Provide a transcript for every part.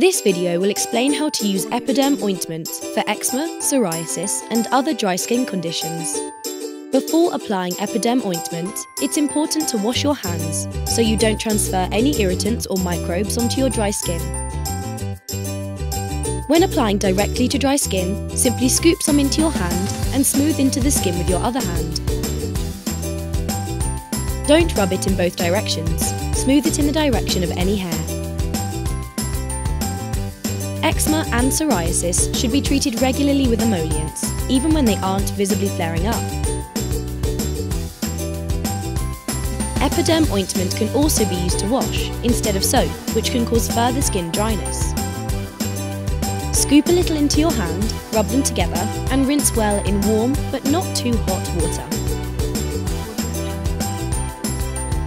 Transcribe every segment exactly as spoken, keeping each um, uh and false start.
This video will explain how to use Epaderm ointment for eczema, psoriasis and other dry skin conditions. Before applying Epaderm ointment, it's important to wash your hands so you don't transfer any irritants or microbes onto your dry skin. When applying directly to dry skin, simply scoop some into your hand and smooth into the skin with your other hand. Don't rub it in both directions, smooth it in the direction of any hair. Eczema and psoriasis should be treated regularly with emollients, even when they aren't visibly flaring up. Epaderm ointment can also be used to wash, instead of soap, which can cause further skin dryness. Scoop a little into your hand, rub them together, and rinse well in warm but not too hot water.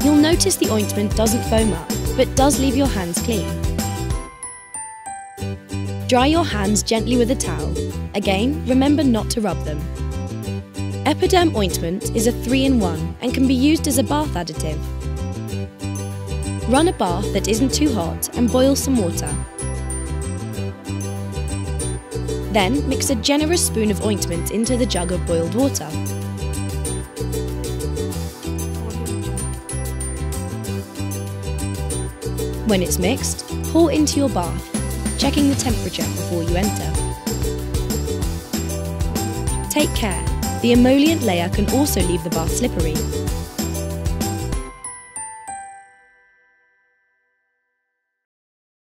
You'll notice the ointment doesn't foam up, but does leave your hands clean. Dry your hands gently with a towel. Again, remember not to rub them. Epaderm ointment is a three in one and can be used as a bath additive. Run a bath that isn't too hot and boil some water. Then mix a generous spoon of ointment into the jug of boiled water. When it's mixed, pour into your bath, checking the temperature before you enter. Take care, the emollient layer can also leave the bath slippery.